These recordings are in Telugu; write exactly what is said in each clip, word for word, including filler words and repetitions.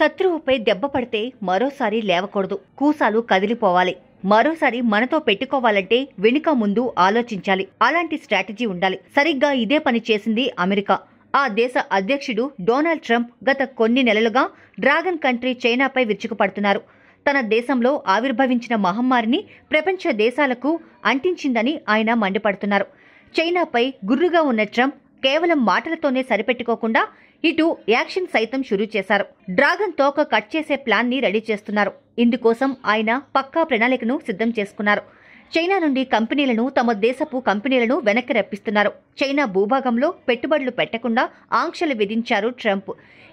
శత్రువుపై దెబ్బ పడితే మరోసారి లేవకూడదు, కూసాలు కదిలిపోవాలి. మరోసారి మనతో పెట్టుకోవాలంటే వెనుక ముందు ఆలోచించాలి, అలాంటి స్ట్రాటజీ ఉండాలి. సరిగ్గా ఇదే పని చేసింది అమెరికా. ఆ దేశ అధ్యక్షుడు డొనాల్డ్ ట్రంప్ గత కొన్ని నెలలుగా డ్రాగన్ కంట్రీ చైనాపై విరుచుకుపడుతున్నారు. తన దేశంలో ఆవిర్భవించిన మహమ్మారిని ప్రపంచ దేశాలకు అంటించిందని ఆయన మండిపడుతున్నారు. చైనాపై గుర్రుగా ఉన్న ట్రంప్ కేవలం మాటలతోనే సరిపెట్టుకోకుండా ఇటు యాక్షన్ సైతం షురూ చేశారు. డ్రాగన్ తోక కట్ చేసే ప్లాన్ ని రెడీ చేస్తున్నారు. ఇందుకోసం ఆయన పక్కా ప్రణాళికను సిద్ధం చేసుకున్నారు. చైనా నుండి కంపెనీలను, తమ దేశపు కంపెనీలను వెనక్కి రప్పిస్తున్నారు. చైనా భూభాగంలో పెట్టుబడులు పెట్టకుండా ఆంక్షలు విధించారు ట్రంప్.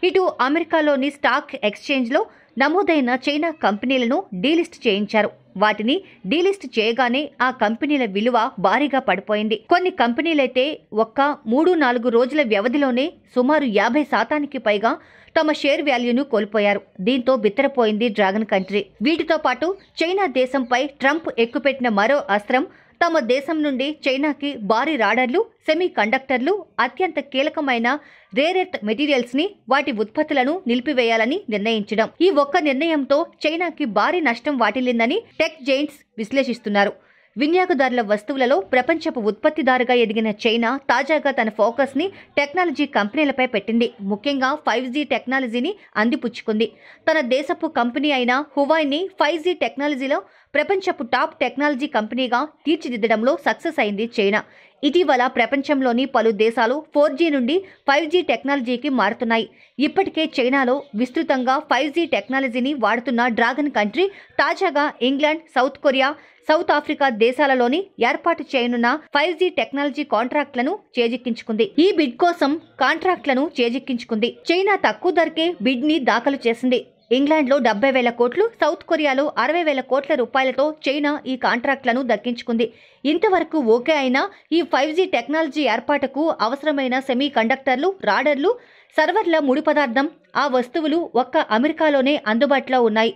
ఇటు అమెరికాలోని స్టాక్ ఎక్స్చేంజ్లో నమోదైన చైనా కంపెనీలను డీలిస్ట్ చేయించారు. వాటిని డీలిస్ట్ చేయగానే ఆ కంపెనీల విలువ భారీగా పడిపోయింది. కొన్ని కంపెనీలైతే ఒక్క మూడు నాలుగు రోజుల వ్యవధిలోనే సుమారు యాభై శాతానికి పైగా తమ షేర్ వాల్యూను కోల్పోయారు. దీంతో బిత్తరపోయింది డ్రాగన్ కంట్రీ. వీటితో పాటు చైనా దేశంపై ట్రంప్ ఎక్కుపెట్టిన మరో అస్త్రం, తమ దేశం నుండి చైనాకి భారీ రాడర్లు, సెమీ కండక్టర్లు, అత్యంత కీలకమైన రేరెత్ మెటీరియల్స్ ని, వాటి ఉత్పత్తులను నిలిపివేయాలని నిర్ణయించడం. ఈ ఒక్క నిర్ణయంతో చైనాకి భారీ నష్టం వాటిల్లిందని టెక్ జైంట్స్ విశ్లేషిస్తున్నారు. వినియోగదారుల వస్తువులలో ప్రపంచపు ఉత్పత్తిదారుగా ఎదిగిన చైనా తాజాగా తన ఫోకస్ ని టెక్నాలజీ కంపెనీలపై పెట్టింది. ముఖ్యంగా ఫైవ్ జీ టెక్నాలజీని అందిపుచ్చుకుంది. తన దేశపు కంపెనీ అయిన హువాయ్ని ఫైవ్ జీ టెక్నాలజీలో ప్రపంచపు టాప్ టెక్నాలజీ కంపెనీగా తీర్చిదిద్దడంలో సక్సెస్ అయింది చైనా. ఇటీవల ప్రపంచంలోని పలు దేశాలు ఫోర్ జీ నుండి ఫైవ్ జీ టెక్నాలజీకి మారుతున్నాయి. ఇప్పటికే చైనాలో విస్తృతంగా ఫైవ్ జీ టెక్నాలజీని వాడుతున్న డ్రాగన్ కంట్రీ తాజాగా England, south Korea, south Africa దేశాలలోని ఏర్పాటు చేయనున్న ఫైవ్ జీ టెక్నాలజీ కాంట్రాక్ట్లను చేజిక్కించుకుంది. ఈ బిడ్ కోసం కాంట్రాక్ట్లను చేజిక్కించుకుంది. చైనా తక్కువ ధరకే బిడ్ ని దాఖలు చేసింది. ఇంగ్లాండ్లో డెబ్బై వేల కోట్లు, సౌత్ కొరియాలో అరవై వేల కోట్ల రూపాయలతో చైనా ఈ కాంట్రాక్ట్లను దక్కించుకుంది. ఇంతవరకు ఓకే అయినా ఈ ఫైవ్ జీ టెక్నాలజీ ఏర్పాటుకు అవసరమైన సెమీ కండక్టర్లు, రాడర్లు, సర్వర్ల ముడి పదార్థం, ఆ వస్తువులు ఒక్క అమెరికాలోనే అందుబాటులో ఉన్నాయి.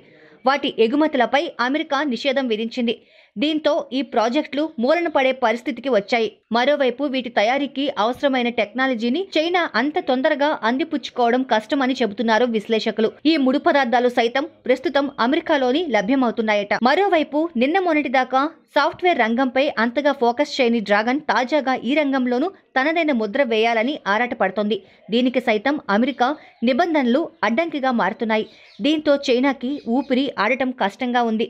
వాటి ఎగుమతులపై అమెరికా నిషేధం విధించింది. దీంతో ఈ ప్రాజెక్టులు మూలన పడే పరిస్థితికి వచ్చాయి. మరోవైపు వీటి తయారీకి అవసరమైన టెక్నాలజీని చైనా అంత తొందరగా అందిపుచ్చుకోవడం కష్టమని చెబుతున్నారు విశ్లేషకులు. ఈ ముడి పదార్థాలు సైతం ప్రస్తుతం అమెరికాలోని లభ్యమవుతున్నాయట. మరోవైపు నిన్న మొన్నటిదాకా సాఫ్ట్వేర్ రంగంపై అంతగా ఫోకస్ చేయని డ్రాగన్ తాజాగా ఈ రంగంలోనూ తనదైన ముద్ర వేయాలని ఆరాటపడుతోంది. దీనికి సైతం అమెరికా నిబంధనలు అడ్డంకిగా మారుతున్నాయి. దీంతో చైనాకి ఊపిరి ఆడటం కష్టంగా ఉంది.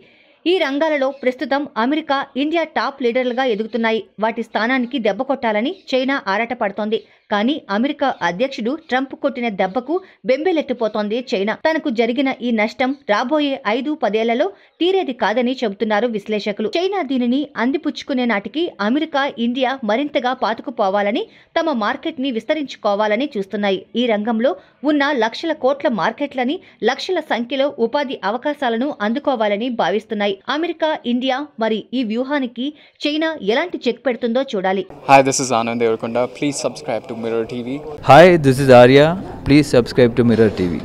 ఈ రంగాలలో ప్రస్తుతం అమెరికా, ఇండియా టాప్ లీడర్లుగా ఎదుగుతున్నాయి. వాటి స్థానానికి దెబ్బ కొట్టాలని చైనా ఆరాటపడుతోంది. కానీ అమెరికా అధ్యక్షుడు ట్రంప్ కొట్టిన దెబ్బకు బెంబేలెత్తిపోతోంది చైనా. తనకు జరిగిన ఈ నష్టం రాబోయే ఐదు పదేళ్లలో తీరేది కాదని చెబుతున్నారు విశ్లేషకులు. చైనా దీనిని అందిపుచ్చుకునే నాటికి అమెరికా, ఇండియా మరింతగా పాతుకుపోవాలని, తమ మార్కెట్ ని విస్తరించుకోవాలని చూస్తున్నాయి. ఈ రంగంలో ఉన్న లక్షల కోట్ల మార్కెట్లని, లక్షల సంఖ్యలో ఉపాధి అవకాశాలను అందుకోవాలని భావిస్తున్నాయి అమెరికా, ఇండియా. మరి ఈ వ్యూహానికి చైనా ఎలాంటి చెక్ పెడుతుందో చూడాలి. Hi, this is Anand Devarkonda. Please subscribe to Mirror T V. Hi, this is Arya. Please subscribe to Mirror T V.